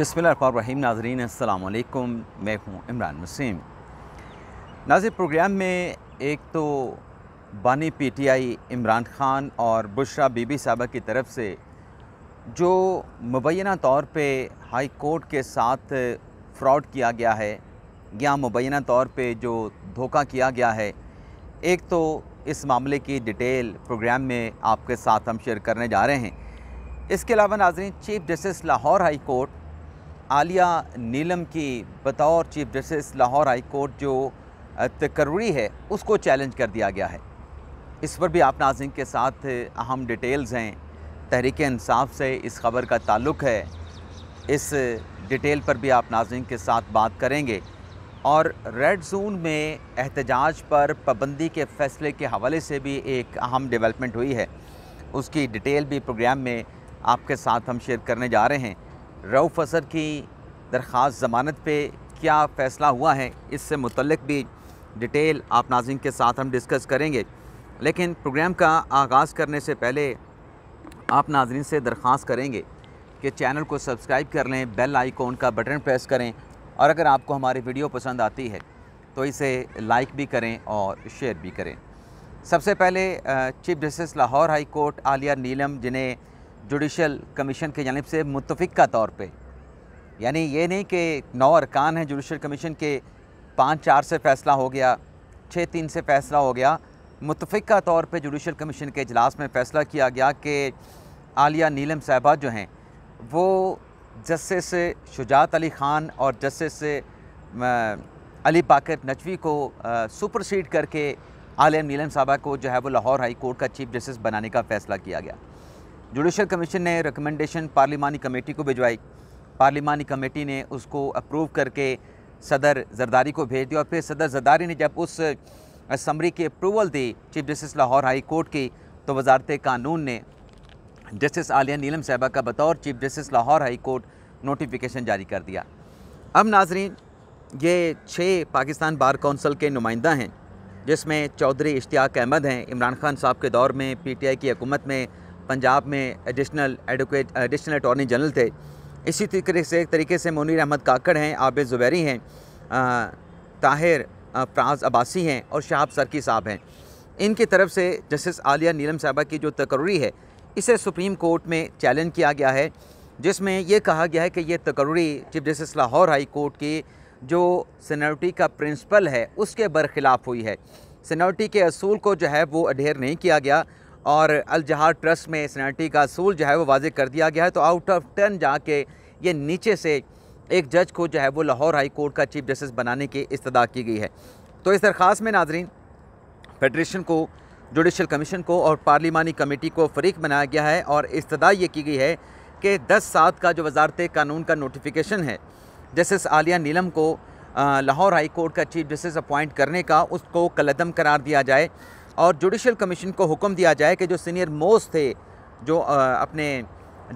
बिस्मिल्लाहिर्रहमानिर्रहीम। नाज़रीन अस्सलाम वालेकुम, मैं हूँ इमरान वसीम। नाज़रीन, प्रोग्राम में एक तो बानी PTI इमरान खान और बुशरा बीबी साहबा की तरफ से जो मुबैना तौर पे हाई कोर्ट के साथ फ्रॉड किया गया है या मुबैना तौर पे जो धोखा किया गया है, एक तो इस मामले की डिटेल प्रोग्राम में आपके साथ हम शेयर करने जा रहे हैं। इसके अलावा नाज़रीन, chief justice Lahore high court Aliya Neelam की बतौर chief justice Lahore high court जो तकर्री है उसको चैलेंज कर दिया गया है। इस पर भी आप नाज़रीन के साथ अहम डिटेल्स हैं। तहरीक इंसाफ से इस ख़बर का ताल्लुक़ है, इस डिटेल पर भी आप नाज़रीन के साथ बात करेंगे। और रेड जोन में एहतजाज पर पाबंदी के फ़ैसले के हवाले से भी एक अहम डेवलपमेंट हुई है, उसकी डिटेल भी प्रोग्राम में आपके साथ हम शेयर करने जा रहे हैं। रऊफ़ हसन की दरख्वास्त ज़मानत पे क्या फ़ैसला हुआ है, इससे मुतल्लिक भी डिटेल आप नाज़रीन के साथ हम डिस्कस करेंगे। लेकिन प्रोग्राम का आगाज़ करने से पहले आप नाज़रीन से दरख्वास्त करेंगे कि चैनल को सब्सक्राइब कर लें, बेल आइकॉन का बटन प्रेस करें और अगर आपको हमारी वीडियो पसंद आती है तो इसे लाइक भी करें और शेयर भी करें। सबसे पहले chief justice Lahore high court Aliya Neelam, जिन्हें जुडिशल कमीशन की जानिब से मुतफ़िका तौर पे, यानी ये नहीं कि 9 अरकान हैं जुडिशल कमीशन के, 5-4 से फ़ैसला हो गया, 6-3 से फ़ैसला हो गया, मुतफ़िका तौर पे जुडिशल कमीशन के इजलास में फ़ैसला किया गया कि आलिया नीलम साहिबा जो हैं वो जस्टिस शुजात अली खान और जस्टिस अली पाक नचवी को सुपरसीड करके आलिया नीलम साहबा को जो है वो लाहौर हाई कोर्ट का चीफ जस्टिस बनाने का फ़ैसला किया गया। जुडिशल कमीशन ने रिकमेंडेशन पार्लिमानी कमेटी को भिजवाई, पार्लिमानी कमेटी ने उसको अप्रूव करके सदर जरदारी को भेज दिया और फिर सदर जरदारी ने जब उस समरी की अप्रूवल दी chief justice Lahore high court की, तो वजारत कानून ने जस्टिस आलिया नीलम साहिबा का बतौर chief justice Lahore high court notification जारी कर दिया। अब नाजरीन, ये 6 पाकिस्तान बार कौंसल के नुमाइंदा हैं, जिसमें चौधरी इश्तियाक अहमद हैं। इमरान खान साहब के दौर में PTI की हुकूमत में पंजाब में एडिशनल अटॉर्नी जनरल थे। इसी तरीके से मुनीर अहमद काकड़ हैं, आबिद ज़ुबैरी हैं, ताहिर प्राज़ अबासी हैं और शहाब सरकी साहब हैं। इनकी तरफ से जस्टिस आलिया नीलम साहिबा की जो तकर्री है इसे सुप्रीम कोर्ट में चैलेंज किया गया है, जिसमें यह कहा गया है कि यह तकर्री chief justice Lahore high court की जो सीनियरिटी का प्रिंसिपल है उसके बरखिलाफ़ हुई है। सीनियरिटी के असूल को जो है वो अडेयर नहीं किया गया और अलजहार ट्रस्ट में सीनियरिटी का असूल जो है वो वाज़े कर दिया गया है। तो आउट ऑफ टर्न जाके ये नीचे से एक जज को जो है वो लाहौर हाई कोर्ट का चीफ जस्टिस बनाने की इस्तदा की गई है। तो इस दरख्वास्त में नाजरीन फेडरेशन को, जुडिशल कमीशन को और पार्लिमानी कमेटी को फरीक बनाया गया है और इस्तदा ये की गई है कि 10/7 का जो वजारत कानून का नोटिफिकेशन है जस्टिस आलिया नीलम को लाहौर हाई कोर्ट का चीफ जस्टिस अपॉइंट करने का, उसको कलदम करार दिया जाए और जुडिशल कमीशन को हुक्म दिया जाए कि जो सीनियर मोस्ट थे जो अपने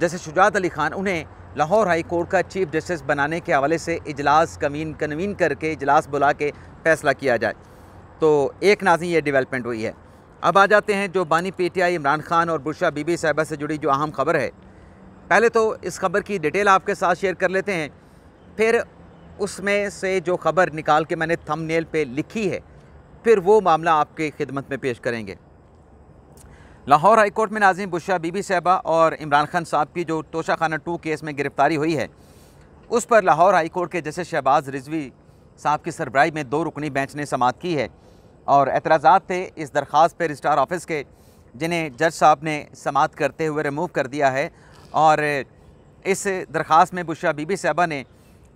जस्टिस शुजात अली खान, उन्हें लाहौर हाई कोर्ट का चीफ जस्टिस बनाने के हवाले से इजलास कन्वीन करके इजलास बुला के फ़ैसला किया जाए। तो एक नाज़रीन ये डेवलपमेंट हुई है। अब आ जाते हैं जो बानी PTI इमरान खान और बुशरा बीबी साहिबा से जुड़ी जो अहम ख़बर है। पहले तो इस खबर की डिटेल आपके साथ शेयर कर लेते हैं, फिर उसमें से जो ख़बर निकाल के मैंने थंबनेल पे लिखी है फिर वो मामला आपके खिदमत में पेश करेंगे। लाहौर हाई कोर्ट में नाज़रीन बुशरा बीबी साहिबा और इमरान खान साहब की जो तोशाखाना 2 केस में गिरफ़्तारी हुई है, उस पर लाहौर हाई कोर्ट के जस्टिस शहबाज़ रिजवी साहब की सरबराही में 2 रुकनी बेंच ने समाअत की है और एतराज़ात थे इस दरख्वास्त पर रजिस्ट्रार ऑफिस के, जिन्हें जज साहब ने समाअत करते हुए रिमूव कर दिया है। और इस दरख्वास्त में बुशरा बीबी साहिबा ने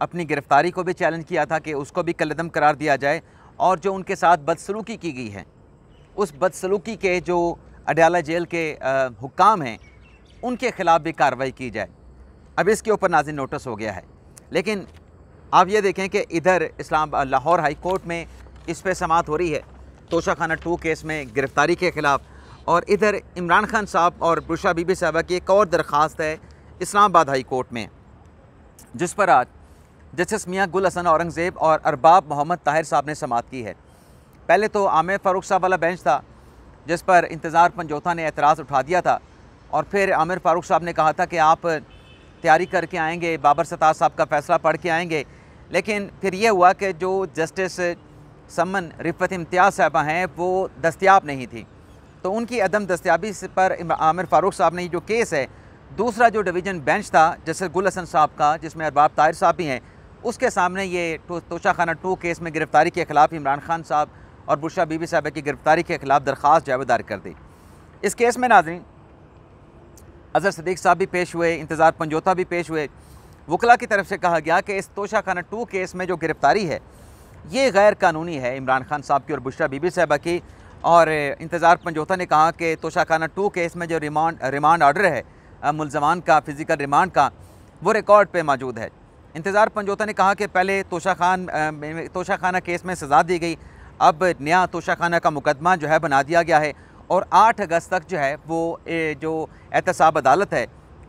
अपनी गिरफ़्तारी को भी चैलेंज किया था कि उसको भी कलदम करार दिया जाए और जो उनके साथ बदसलूकी की गई है, उस बदसलूकी के जो अदियाला जेल के हुक्काम हैं उनके ख़िलाफ़ भी कार्रवाई की जाए। अब इसके ऊपर नाज़रीन नोटिस हो गया है, लेकिन आप ये देखें कि इधर लाहौर हाई कोर्ट में इस पर समाअत हो रही है तोशाखाना 2 केस में गिरफ़्तारी के ख़िलाफ़, और इधर इमरान खान साहब और बुशरा बीबी साहिबा की एक और दरख्वास्त है इस्लामाबाद हाई कोर्ट में, जिस पर आज जस्टिस मियां गुल हसन औरंगज़ेब और अरबाब मोहम्मद ताहिर साहब ने समाअत की है। पहले तो आमिर फ़ारूक साहब वाला बेंच था जिस पर इंतज़ार पंजौता ने एतराज़ उठा दिया था और फिर आमिर फ़ारूक साहब ने कहा था कि आप तैयारी करके आएंगे, बाबर सत्तार साहब का फ़ैसला पढ़ के आएंगे। लेकिन फिर यह हुआ कि जो जस्टिस समन रिफत इम्तियाज़ साहबा हैं वो दस्तयाब नहीं थी, तो उनकी अदम दस्तयाबी पर आमिर फ़ारूक साहब ने जो केस है, दूसरा जो डिवीज़न बेंच था जस्टिस गुल हसन साहब का जिसमें अरबाब ताहिर साहब भी हैं, उसके सामने ये तोशाखाना 2 केस में गिरफ़्तारी के ख़िलाफ़ इमरान खान साहब और बुशरा बीबी साहबा की गिरफ़्तारी के ख़िलाफ़ दरख्वास्त जो है दायर कर दी। इस केस में नाज़रीन अज़हर सदीक़ साहब भी पेश हुए, इंतज़ार पंजौता भी पेश हुए। वकला की तरफ से कहा गया कि इस तोशाखाना 2 केस में जो गिरफ़्तारी है ये गैर कानूनी है, इमरान खान साहब की और बुशरा बीबी साहबा की। और इंतज़ार पंजौता ने कहा कि तोशाखाना 2 केस में जो रिमांड आर्डर है मुलजमान का, फ़िज़िकल रिमांड का, वो रिकॉर्ड पे मौजूद है। इंतज़ार पंजौता ने कहा कि पहले तोशाखाना केस में सज़ा दी गई, अब नया तोशाखाना का मुकदमा जो है बना दिया गया है और 8 अगस्त तक जो है वो जो एहतसाब अदालत है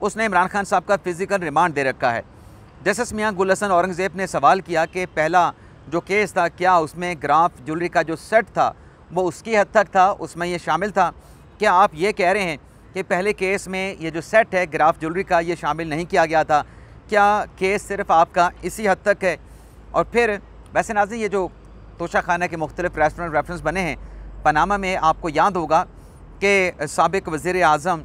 उसने इमरान खान साहब का फ़िज़िकल रिमांड दे रखा है। जस्टिस मियां गुल हसन औरंगज़ेब ने सवाल किया कि पहला जो केस था क्या उसमें ग्राफ ज्वेलरी का जो सेट था वो उसकी हद तक था, उसमें ये शामिल था? क्या आप ये कह रहे हैं कि पहले केस में ये जो सेट है ग्राफ ज्वेलरी का ये शामिल नहीं किया गया था? क्या केस सिर्फ़ आपका इसी हद तक है? और फिर वैसे नाज़रीन ये जो तोशाखाना के मुख्तलिफ रेस्टोरेंट रेफरेंस बने हैं, पनामा में आपको याद होगा कि साबिक़ वज़ीर आज़म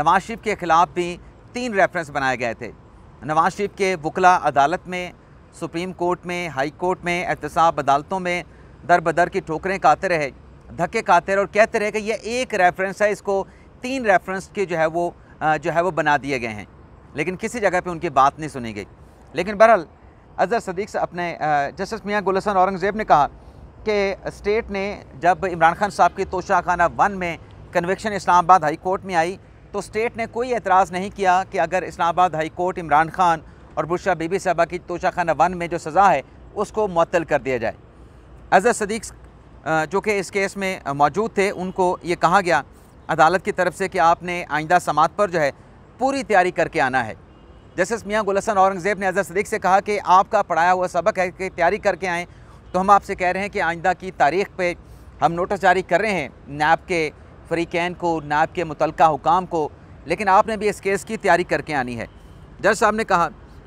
नवाज शरीफ के ख़िलाफ़ भी 3 रेफरेंस बनाए गए थे। नवाज शरीफ के वकला अदालत में, सुप्रीम कोर्ट में, हाई कोर्ट में, एहतसाब अदालतों में दर बदर की ठोकरें खाते रहे, धक्के खाते रहे और कहते रहे कि ये एक रेफरेंस है, इसको 3 रेफरेंस के जो है वो बना दिए गए हैं, लेकिन किसी जगह पे उनकी बात नहीं सुनी गई। लेकिन बहरहाल अज़हर सदीक़ से अपने जस्टिस मियां गुल हसन औरंगज़ेब ने कहा कि स्टेट ने जब इमरान खान साहब की तोशाखाना 1 में कन्विक्शन इस्लामाबाद हाई कोर्ट में आई तो स्टेट ने कोई एतराज़ नहीं किया कि अगर इस्लामाबाद हाई कोर्ट इमरान खान और बुशरा बीबी साहबा की तोशाखाना 1 में जो सज़ा है उसको मुअत्तल कर दिया जाए। अज़हर सदीक़ जो कि इस केस में मौजूद थे, उनको ये कहा गया अदालत की तरफ से कि आपने आइंदा समात पर जो है पूरी तैयारी करके आना है। जस्टिस मियां गुल हसन औरंगज़ेब ने अज़हर सदीक़ से कहा कि आपका पढ़ाया हुआ सबक है कि तैयारी करके आएँ, तो हम आपसे कह रहे हैं कि आइंदा की तारीख़ पे हम नोटिस जारी कर रहे हैं नैब के फरीकैन को, नैब के मुतलका हुकाम को, लेकिन आपने भी इस केस की तैयारी करके आनी है। जज साहब ने कहा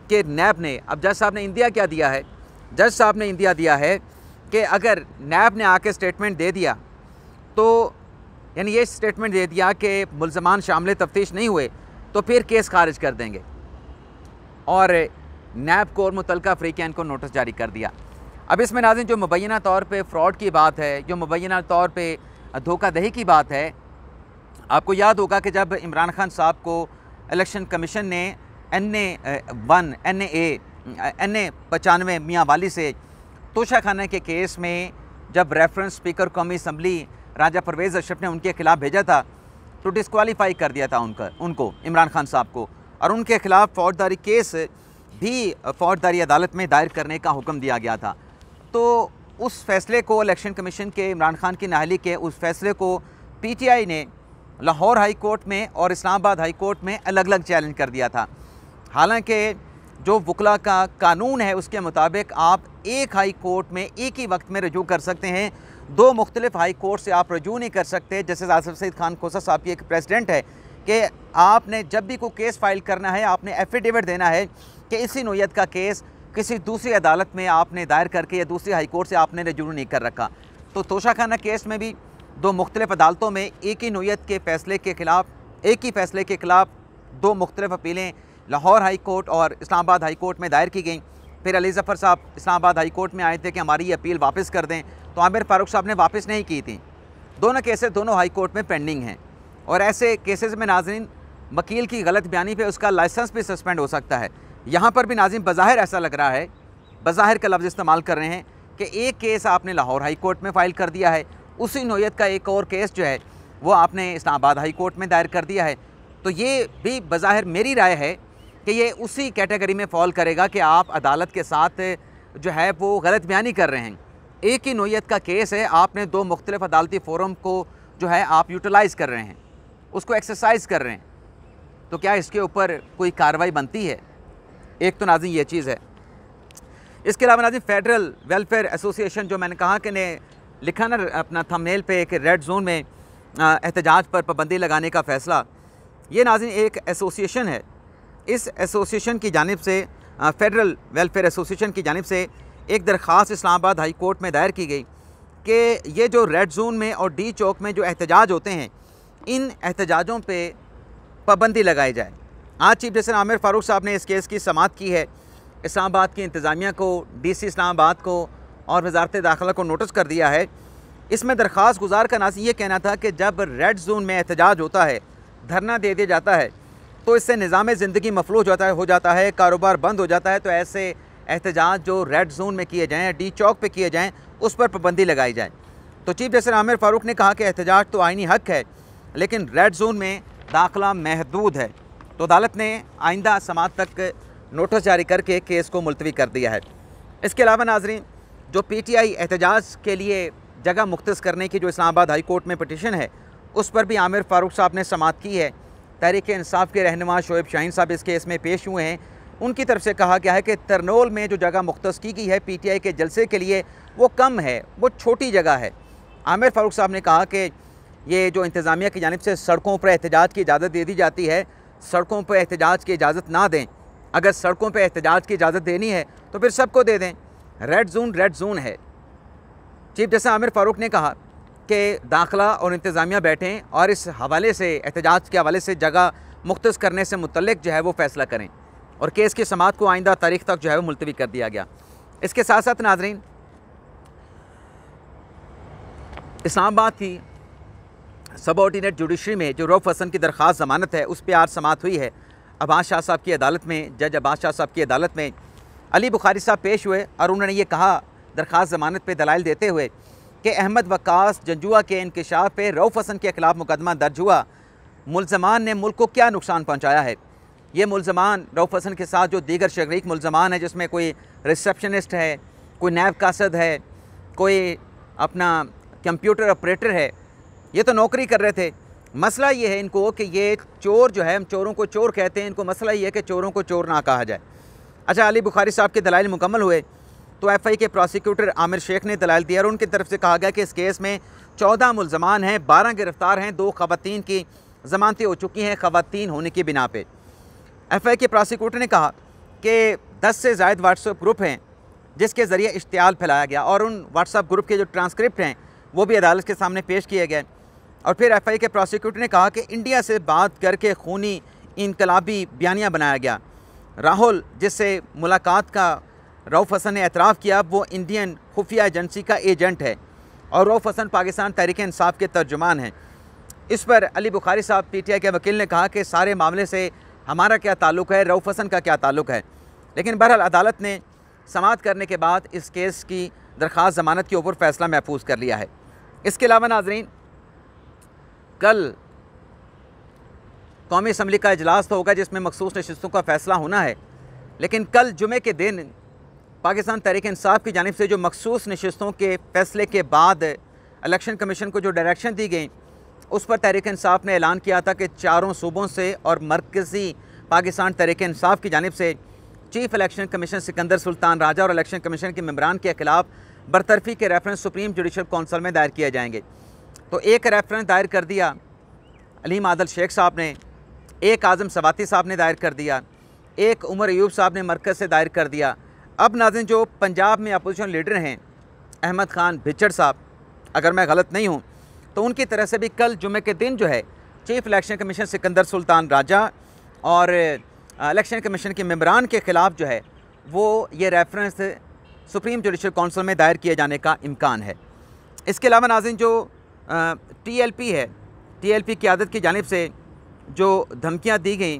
कि नैब ने, अब जज साहब ने इंदिया क्या दिया है? जज साहब ने इंदिया दिया है कि अगर नैब ने आके स्टेटमेंट दे दिया, तो यानी ये स्टेटमेंट दे दिया कि मुल्ज़मान शामिल तफ्तीश नहीं हुए, तो फिर केस खारिज कर देंगे, और नैब को और मुतलका अफ्रीकैन को नोटिस जारी कर दिया। अब इसमें नाज़रीन जो मुबैना तौर पे फ़्रॉड की बात है, जो मुबैना तौर पे धोखाधही की बात है, आपको याद होगा कि जब इमरान खान साहब को इलेक्शन कमीशन ने NA 95 मियाँ वाली से तोशाखाना के केस में जब रेफरेंस स्पीकर कौमी असम्बली राजा परवेज अशरफ ने उनके ख़िलाफ़ भेजा था तो डिस्क्वालीफाई कर दिया था उनको इमरान खान साहब को, और उनके ख़िलाफ़ फौजदारी केस भी फौजदारी अदालत में दायर करने का हुक्म दिया गया था। तो उस फैसले को, इलेक्शन कमीशन के इमरान खान की नाहली के उस फैसले को PTI ने लाहौर हाई कोर्ट में और इस्लामाबाद हाई कोर्ट में अलग अलग चैलेंज कर दिया था। हालांकि जो वकला का कानून है उसके मुताबिक आप एक हाई कोर्ट में एक ही वक्त में रजू कर सकते हैं, 2 मुख्तलिफ हाई कोर्ट से आप रजू नहीं कर सकते। जस्टिस आसिफ़ सईद खान खोसा साहब की एक प्रेसिडेंट है कि आपने जब भी कोई केस फाइल करना है आपने एफिडेविट देना है कि इसी नोयत का केस किसी दूसरी अदालत में आपने दायर करके या दूसरी हाई कोर्ट से आपने रजू नहीं कर रखा। तो तोशाखाना केस में भी 2 मुख्तलिफ अदालतों में एक ही नोयत के फैसले के ख़िलाफ़ 2 मुख्तलिफ अपीलें लाहौर हाई कोर्ट और इस्लामाबाद हाई कोर्ट में दायर की गई। फिर अली जफ़र साहब इस्लामाबाद हाई कोर्ट में आए थे कि हमारी ये अपील वापस कर दें, तो आमिर फ़ारूक साहब ने वापस नहीं की थी। दोनों केसेस दोनों हाई कोर्ट में पेंडिंग हैं, और ऐसे केसेस में नाज़रीन वकील की गलत बयानी पे उसका लाइसेंस भी सस्पेंड हो सकता है। यहाँ पर भी नाज़रीन बज़ाहिर ऐसा लग रहा है, बज़ाहिर का लफ्ज़ इस्तेमाल कर रहे हैं कि एक केस आपने लाहौर हाई कोर्ट में फ़ाइल कर दिया है, उसी नोयत का एक और केस जो है वो आपने इस्लामाबाद हाई कोर्ट में दायर कर दिया है। तो ये भी बज़ाहिर मेरी राय है कि ये उसी कैटेगरी में फॉल करेगा कि आप अदालत के साथ जो है वो गलत बयानी कर रहे हैं। एक ही नोयत का केस है, आपने 2 मुख्तलिफ अदालती फोरम को जो है आप यूटिलाइज़ कर रहे हैं, उसको एक्सरसाइज कर रहे हैं, तो क्या इसके ऊपर कोई कार्रवाई बनती है? एक तो नाज़रीन ये चीज़ है। इसके अलावा नाज़रीन फेडरल वेलफेयर एसोसिएशन जो मैंने कहा कि ने लिखा ना अपना थंबनेल पे कि रेड जोन में एहतजाज पर पाबंदी लगाने का फ़ैसला, ये नाज़रीन एक एसोसिएशन है इस एसोसिएशन की जानिब से फेडरल वेलफेयर एसोसिएशन की जानिब से एक दरख्वास्त इस्लामाबाद हाई कोर्ट में दायर की गई कि ये जो रेड जोन में और डी चौक में जो एहतजाज होते हैं, इन एहतजाजों पे पाबंदी लगाई जाए। आज चीफ जस्टिस आमिर फ़ारूक साहब ने इस केस की समाअत की है। इस्लामाबाद की इंतज़ामिया को, डीसी इस्लामाबाद को और वजारत दाखिला को नोटिस कर दिया है। इसमें दरख्वास्त गुजार का नाज़ी ये कहना था कि जब रेड जोन में एहतजाज होता है, धरना दे दिया जाता है, तो इससे निज़ाम ज़िंदगी मफलूज हो जाता है, कारोबार बंद हो जाता है। तो ऐसे एहतजाज जो रेड जोन में किए जाएँ, डी चौक पे किए जाएँ, उस पर पाबंदी लगाई जाए। तो चीफ जस्टिस आमिर फ़ारूक ने कहा कि एहतजाज तो आइनी हक है, लेकिन रेड जोन में दाखिला महदूद है। तो अदालत ने आइंदा समाअत तक नोटिस जारी करके केस को मुलतवी कर दिया है। इसके अलावा नाजरीन, जो PTI एहतजाज के लिए जगह मुख्तस करने की जो इस्लामाबाद हाई कोर्ट में पटिशन है, उस पर भी आमिर फ़ारूक साहब ने समाअत की है। तहरीक इंसाफ के रहनुमा शोएब शाहीन साहब इस केस में पेश हुए हैं। उनकी तरफ से कहा गया है कि तरनोल में जो जगह मुख्तस की गई है PTI के जलसे के लिए, वो कम है, वो छोटी जगह है। आमिर फ़ारूक साहब ने कहा कि ये जो इंतज़ामिया की जानिब से सड़कों पर एहतजाज की इजाज़त दे दी जाती है, सड़कों पर एहतजाज की इजाज़त ना दें। अगर सड़कों पर एहतजाज की इजाज़त देनी है तो फिर सबको दे दें। रेड जोन है। चीफ जस्टिस आमिर फ़ारूक ने कहा कि दाखिला और इंतज़ामिया बैठें और इस हवाले से, एहतजाज के हवाले से जगह मुख्तस करने से मुतल्लिक जो है वो फ़ैसला करें। और केस की समाअत को आइंदा तारीख तक जो है वो मुलतवी कर दिया गया। इसके साथ साथ नाजरीन, इस्लामाबाद की सबऑर्डिनेट जुडिशरी में जो रऊफ़ हसन की दरख्वास्त ज़मानत है, उस पर आज समाअत हुई है। जज अब्बास शाह साहब की अदालत में अली बुखारी साहब पेश हुए और उन्होंने ये कहा दरख्वास्त ज़मानत पर दलाइल देते हुए कि अहमद वक्कास जंजुआ के इंकशाफ पर रऊफ़ हसन के ख़िलाफ़ मुकदमा दर्ज हुआ। मुलजमान ने मुल्क को क्या नुकसान पहुँचाया है? ये मुलजमान रऊफ़ हसन के साथ जो दीगर शरीक मुलजमान है, जिसमें कोई रिसेप्शनिस्ट है, कोई नैब कासद है, कोई अपना कंप्यूटर ऑपरेटर है, ये तो नौकरी कर रहे थे। मसला ये है इनको कि ये चोर जो है, हम चोरों को चोर कहते हैं, इनको मसला ये है कि चोरों को चोर ना कहा जाए। अच्छा, अली बुखारी साहब के दलाइल मुकम्मल हुए तो FI के प्रोसिक्यूटर आमिर शेख ने दलाइल दिया और उनकी तरफ से कहा गया कि इस केस में 14 मुलजमान हैं, 12 गिरफ्तार हैं, 2 खवातीन की ज़मानतें हो चुकी हैं खवातीन होने की बिना पर। FI के प्रोसिक्यूटर ने कहा कि 10 से ज़ायद व्हाट्सएप ग्रुप हैं जिसके ज़रिए इश्तियाल फैलाया गया और उन व्हाट्सएप ग्रुप के जो ट्रांसक्रिप्ट हैं वो भी अदालत के सामने पेश किए गए। और फिर FI के प्रोसिक्यूटर ने कहा कि इंडिया से बात करके खूनी इनकलाबी बयानियाँ बनाया गया। राहुल जिससे मुलाकात का रऊफ़ हसन ने एतराफ़ किया, वो इंडियन खुफिया एजेंसी का एजेंट है और रऊफ़ हसन पाकिस्तान तहरीक इंसाफ के तर्जुमान हैं। इस पर अली बुखारी साहब PTI के वकील ने कहा कि सारे मामले से हमारा क्या ताल्लुक़ है, रऊफ़ हसन का क्या ताल्लुक़ है। लेकिन बहरहाल अदालत ने समाअत करने के बाद इस केस की दरख्वास्त ज़मानत के ऊपर फ़ैसला महफूज कर लिया है। इसके अलावा नाजरीन, कल कौमी असम्बली का इजलास तो होगा जिसमें मखसूस नशस्तों का फ़ैसला होना है, लेकिन कल जुमे के दिन पाकिस्तान तहरीक इंसाफ की जानिब से जो मखसूस नशस्तों के फ़ैसले के बाद इलेक्शन कमीशन को जो डायरेक्शन दी गई, उस पर तहरीक इंसाफ ने ऐलान किया था कि चारों सूबों से और मरकज़ी पाकिस्तान तहरीक इंसाफ की जानिब से chief election commission Sikandar Sultan Raja और इलेक्शन कमीशन के मम्बरान के ख़िलाफ़ बरतरफ़ी के रेफरेंस सुप्रीम जुडिशल कौंसल में दायर किए जाएंगे। तो एक रेफरेंस दायर कर दिया अलीम आदल शेख साहब ने, एक आज़म सवाती साहब ने दायर कर दिया, एक उमर अयूब साहब ने मरकज़ से दायर कर दिया। अब नाज़रीन, जो पंजाब में अपोजिशन लीडर हैं अहमद ख़ान भिचड़ साहब, अगर मैं गलत नहीं हूँ, तो उनकी तरह से भी कल जुमे के दिन जो है chief election commission Sikandar Sultan Raja और इलेक्शन कमीशन के मम्बरान के ख़िलाफ़ जो है वो ये रेफरेंस सुप्रीम जुडिशल कौंसिल में दायर किए जाने का इम्कान है। इसके अलावा नाज़रीन, जो TLP है, TLP की आदत की जानिब से जो धमकियाँ दी गई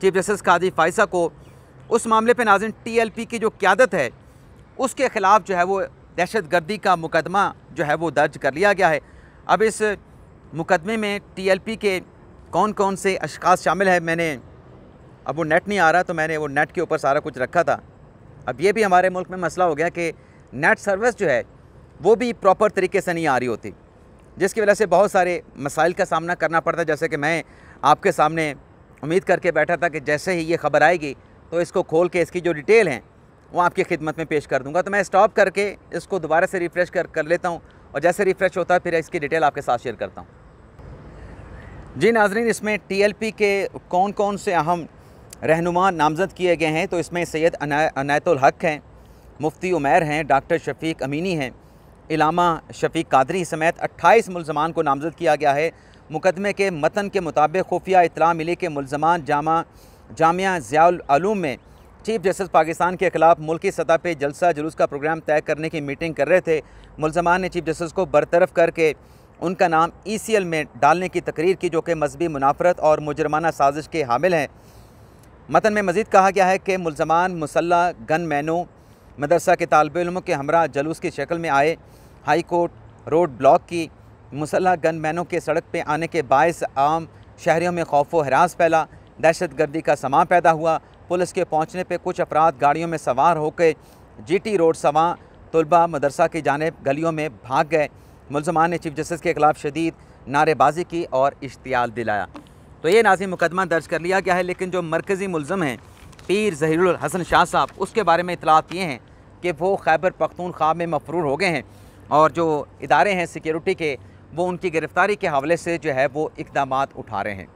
चीफ जस्टिस काजी फ़ाइसा को, उस मामले पे नाज़रीन TLP की जो क़यादत है उसके ख़िलाफ़ जो है वो दहशतगर्दी का मुकदमा जो है वो दर्ज कर लिया गया है। अब इस मुकदमे में TLP के कौन कौन से अशख़ास शामिल हैं, मैंने अब वो नेट नहीं आ रहा तो मैंने वो नेट के ऊपर सारा कुछ रखा था। अब ये भी हमारे मुल्क में मसला हो गया कि नेट सर्विस जो है वो भी प्रॉपर तरीके से नहीं आ रही होती, जिसकी वजह से बहुत सारे मसाइल का सामना करना पड़ता है। जैसे कि मैं आपके सामने उम्मीद करके बैठा था कि जैसे ही ये ख़बर आएगी तो इसको खोल के इसकी जो डिटेल हैं वो आपकी खिदमत में पेश कर दूंगा, तो मैं स्टॉप करके इसको दोबारा से रिफ़्रेश कर लेता हूं और जैसे रिफ़्रेश होता है फिर इसकी डिटेल आपके साथ शेयर करता हूं। जी नाजरीन, इसमें TLP के कौन कौन से अहम रहनुमा नामज़द किए गए हैं तो इसमें सैयद अनायतुल हक हैं, मुफ्ती उमैर हैं, डॉक्टर शफीक अमीनी हैं, इलामा शफीक कादरी समेत 28 मुलजमान को नामज़द किया गया है। मुकदमे के मतन के मुताबिक खुफिया इतला मिली के मुलजमान जामिया ज़ियाउल उलूम में चीफ जस्टिस पाकिस्तान के ख़िलाफ़ मुल्की सतह पर जलसा जुलूस का प्रोग्राम तय करने की मीटिंग कर रहे थे। मुलजमान ने चीफ जस्टिस को बरतरफ़ करके उनका नाम ECL में डालने की तकरीर की, जो कि मजहबी मुनाफरत और मुजरमाना साजिश के हामिल हैं। मतन में मज़ीद कहा गया है कि मुलजमान मुसलह गन मैनों मदरसा के तालिबे इल्मों के हमरा जलूस की शक्ल में आए। हाई कोर्ट रोड ब्लॉक की मुसलह गन मैनों के सड़क पर आने के बायस आम शहरियों में खौफ व हरास फैला, दहशतगर्दी का समा पैदा हुआ। पुलिस के पहुँचने पर कुछ अफराद गाड़ियों में सवार होकर GT रोड समा तलबा मदरसा की जानेब गलियों में भाग गए। मुलजमान ने चीफ जस्टिस के खिलाफ शदीद नारेबाजी की और इश्तियाल दिलाया। तो ये नाज़िम मुकदमा दर्ज कर लिया गया है, लेकिन जो मरकज़ी मुलज़म हैं पीर ज़हीरुल हसन शाह साहब, उसके बारे में इतलात ये हैं कि वो खैबर पख्तूनख्वा में मफरूर हो गए हैं और जो इदारे हैं सिक्योरिटी के वो उनकी गिरफ़्तारी के हवाले से जो है वो इक़दामात उठा रहे हैं।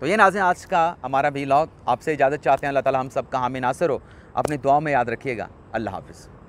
तो ये नाज़िम आज का हमारा व्लॉग, आपसे इजाज़त चाहते हैं। अल्लाह ताला हम सब का हामी नासिर हो। अपनी दुआ में याद रखिएगा। अल्लाह हाफ़िज़।